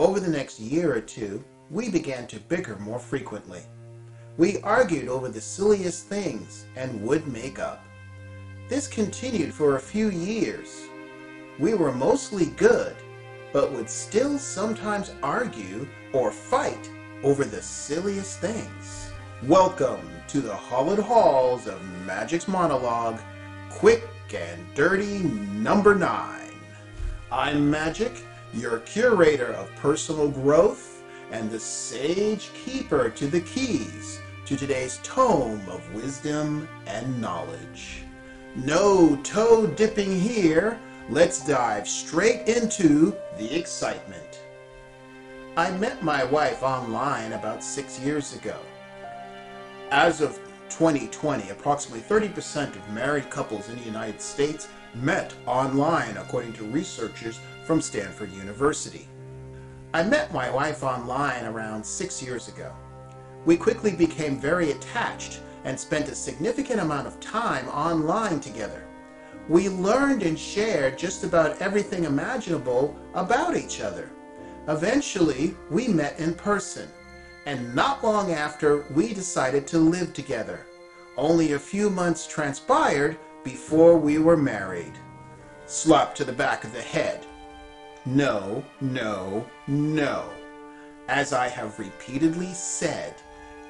Over the next year or two, we began to bicker more frequently. We argued over the silliest things and would make up. This continued for a few years. We were mostly good, but would still sometimes argue or fight over the silliest things. Welcome to the Hollowed Halls of Magic's monologue, Quick and Dirty number 9. I'm Magic, your curator of personal growth and the sage keeper to the keys to today's tome of wisdom and knowledge. No toe dipping here. Let's dive straight into the excitement. I met my wife online about 6 years ago. As of 2020, approximately 30% of married couples in the United States met online, according to researchers from Stanford University. I met my wife online around 6 years ago. We quickly became very attached and spent a significant amount of time online together. We learned and shared just about everything imaginable about each other. Eventually, we met in person, and not long after, we decided to live together. Only a few months transpired before we were married. Slap to the back of the head. No, no, no. As I have repeatedly said,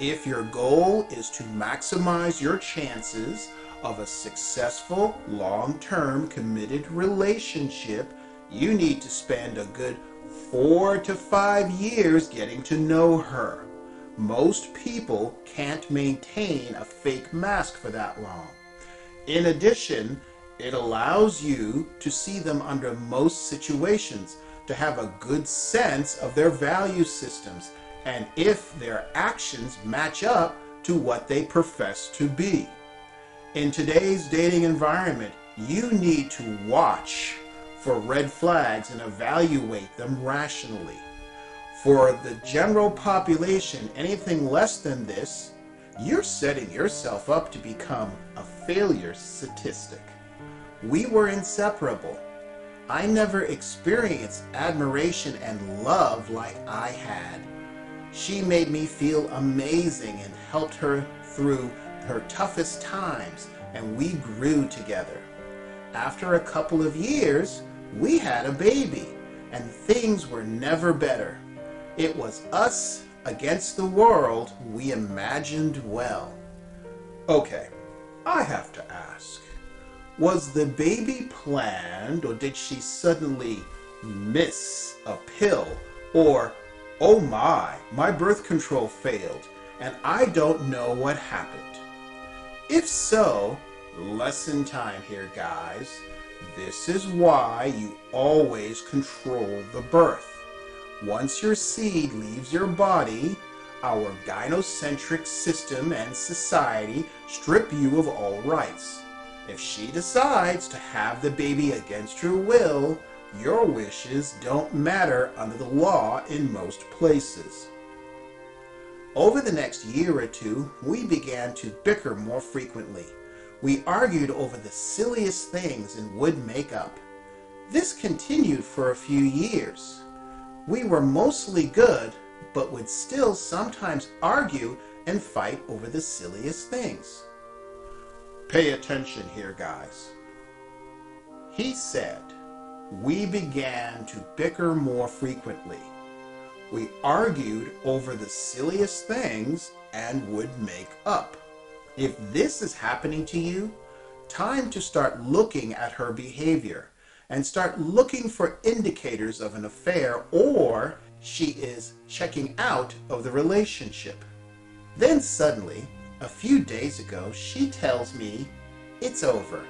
if your goal is to maximize your chances of a successful, long-term, committed relationship, you need to spend a good 4 to 5 years getting to know her. Most people can't maintain a fake mask for that long. In addition, it allows you to see them under most situations, to have a good sense of their value systems, and if their actions match up to what they profess to be. In today's dating environment, you need to watch for red flags and evaluate them rationally. For the general population, anything less than this, you're setting yourself up to become a failure statistic. We were inseparable. I never experienced admiration and love like I had. She made me feel amazing and helped her through her toughest times, and we grew together. After a couple of years, we had a baby, and things were never better. It was us against the world we imagined well. Okay, I have to ask, was the baby planned, or did she suddenly miss a pill, or, oh my birth control failed, and I don't know what happened? If so, lesson time here, guys. This is why you always control the birth. Once your seed leaves your body, our gynocentric system and society strip you of all rights. If she decides to have the baby against her will, your wishes don't matter under the law in most places. Over the next year or two, we began to bicker more frequently. We argued over the silliest things and would make up. This continued for a few years. We were mostly good, but would still sometimes argue and fight over the silliest things. Pay attention here, guys. He said, we began to bicker more frequently. We argued over the silliest things and would make up. If this is happening to you, time to start looking at her behavior and start looking for indicators of an affair or she is checking out of the relationship. Then suddenly, a few days ago, she tells me it's over.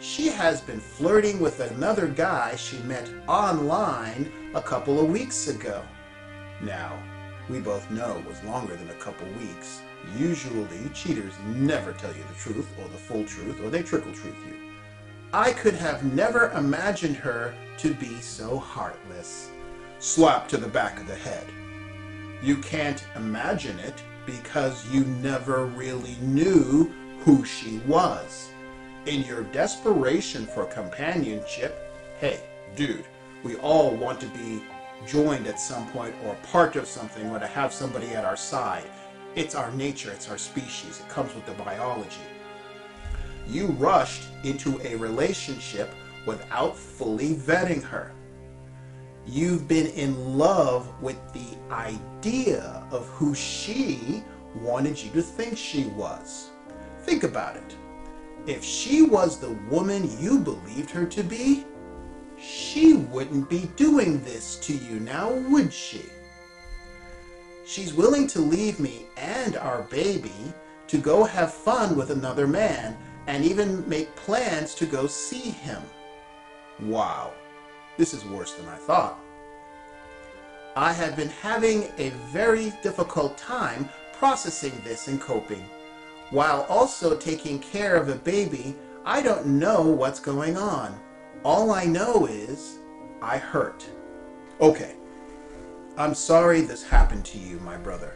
She has been flirting with another guy she met online a couple of weeks ago. Now, we both know it was longer than a couple weeks. Usually, cheaters never tell you the truth or the full truth, or they trickle-truth you. I could have never imagined her to be so heartless. Slap to the back of the head. You can't imagine it because you never really knew who she was. In your desperation for companionship, hey, dude, we all want to be joined at some point or part of something, or to have somebody at our side. It's our nature, it's our species, it comes with the biology. You rushed into a relationship without fully vetting her. You've been in love with the idea of who she wanted you to think she was. Think about it. If she was the woman you believed her to be, she wouldn't be doing this to you now, would she? She's willing to leave me and our baby to go have fun with another man and even make plans to go see him. Wow, this is worse than I thought. I have been having a very difficult time processing this and coping, while also taking care of a baby. I don't know what's going on. All I know is I hurt. Okay, I'm sorry this happened to you, my brother.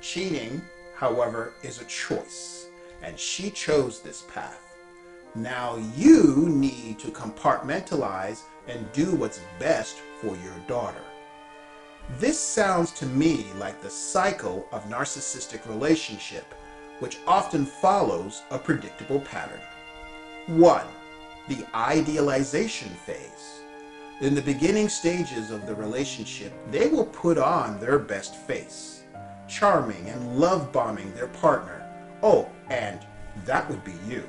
Cheating, however, is a choice, and she chose this path. Now you need to compartmentalize and do what's best for your daughter. This sounds to me like the cycle of narcissistic relationship, which often follows a predictable pattern. 1. The idealization phase. In the beginning stages of the relationship, they will put on their best face, charming and love-bombing their partner. Oh, and that would be you.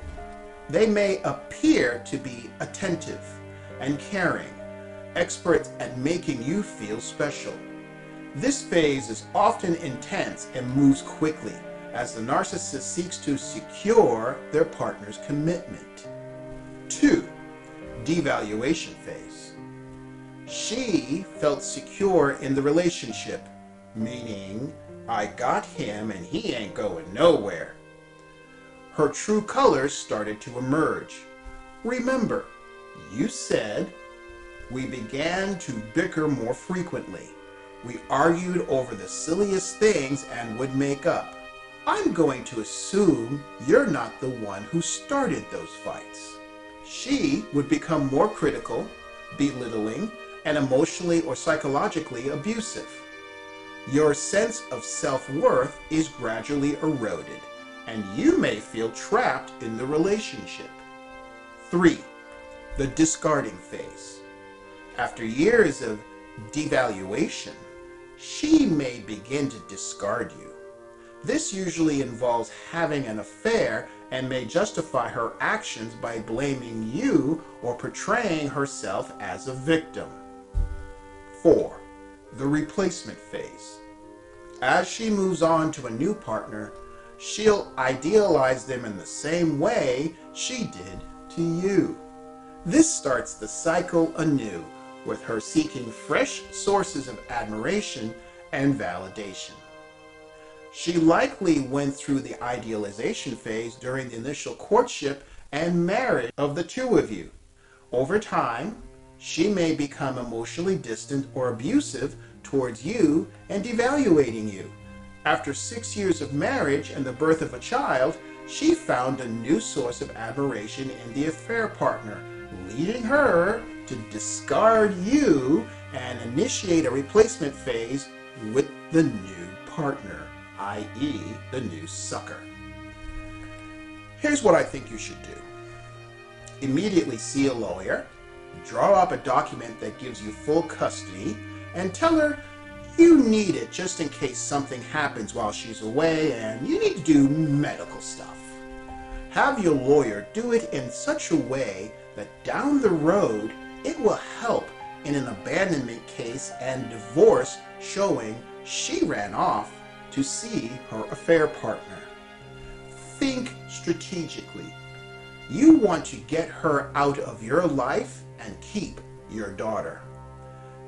They may appear to be attentive and caring, experts at making you feel special. This phase is often intense and moves quickly as the narcissist seeks to secure their partner's commitment. 2. Devaluation phase. She felt secure in the relationship, meaning I got him and he ain't going nowhere. Her true colors started to emerge. Remember, you said, we began to bicker more frequently. We argued over the silliest things and would make up. I'm going to assume you're not the one who started those fights. She would become more critical, belittling, and emotionally or psychologically abusive. Your sense of self-worth is gradually eroded, and you may feel trapped in the relationship. 3. The discarding phase. After years of devaluation, she may begin to discard you. This usually involves having an affair and may justify her actions by blaming you or portraying herself as a victim. 4. The replacement phase. As she moves on to a new partner, she'll idealize them in the same way she did to you. This starts the cycle anew, with her seeking fresh sources of admiration and validation. She likely went through the idealization phase during the initial courtship and marriage of the two of you. Over time, she may become emotionally distant or abusive towards you and devaluating you. After 6 years of marriage and the birth of a child, she found a new source of admiration in the affair partner, leading her to discard you and initiate a replacement phase with the new partner, i.e. the new sucker. Here's what I think you should do. Immediately see a lawyer, draw up a document that gives you full custody, and tell her you need it just in case something happens while she's away and you need to do medical stuff. Have your lawyer do it in such a way that down the road it will help in an abandonment case and divorce, showing she ran off to see her affair partner. Think strategically. You want to get her out of your life and keep your daughter.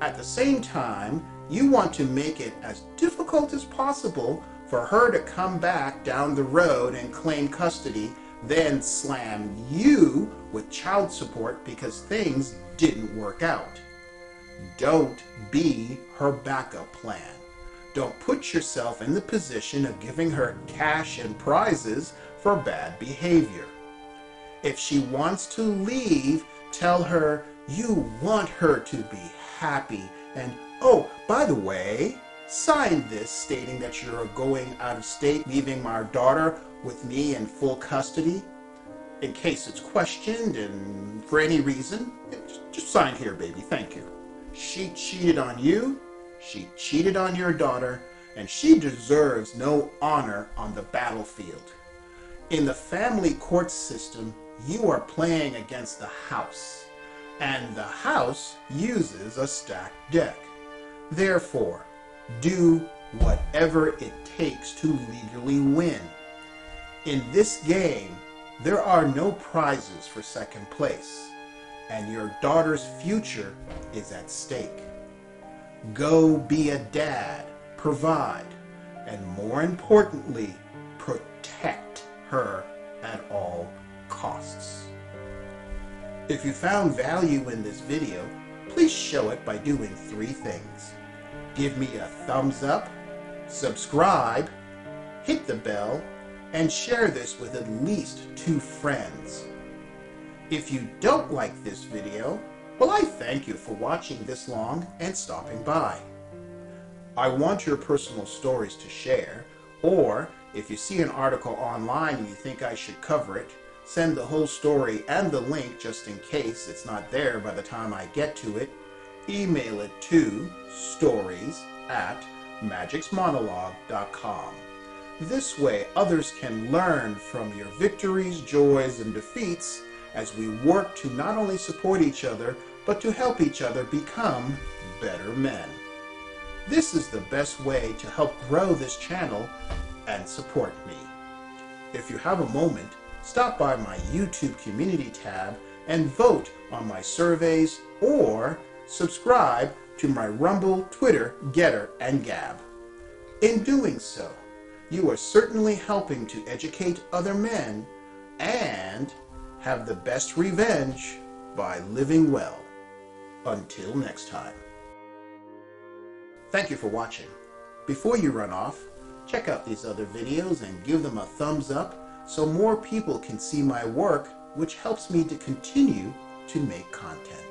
At the same time, you want to make it as difficult as possible for her to come back down the road and claim custody, then slam you with child support because things didn't work out. Don't be her backup plan. Don't put yourself in the position of giving her cash and prizes for bad behavior. If she wants to leave, tell her you want her to be happy and Oh, by the way, sign this stating that you're going out of state, leaving my daughter with me in full custody. In case it's questioned and for any reason, just sign here, baby. Thank you. She cheated on you, she cheated on your daughter, and she deserves no honor on the battlefield. In the family court system, you are playing against the house, and the house uses a stacked deck. Therefore, do whatever it takes to legally win. In this game, there are no prizes for second place, and your daughter's future is at stake. Go be a dad, provide, and more importantly, protect her at all costs. If you found value in this video, please show it by doing three things. Give me a thumbs up, subscribe, hit the bell, and share this with at least 2 friends. If you don't like this video, well, I thank you for watching this long and stopping by. I want your personal stories to share, or if you see an article online and you think I should cover it, send the whole story and the link just in case it's not there by the time I get to it. Email it to stories@magicsmonologue.com. This way, others can learn from your victories, joys, and defeats as we work to not only support each other, but to help each other become better men. This is the best way to help grow this channel and support me. If you have a moment, stop by my YouTube community tab and vote on my surveys, or subscribe to my Rumble, Twitter, Getter, and Gab. In doing so, you are certainly helping to educate other men and have the best revenge by living well. Until next time. Thank you for watching. Before you run off, check out these other videos and give them a thumbs up so more people can see my work, which helps me to continue to make content.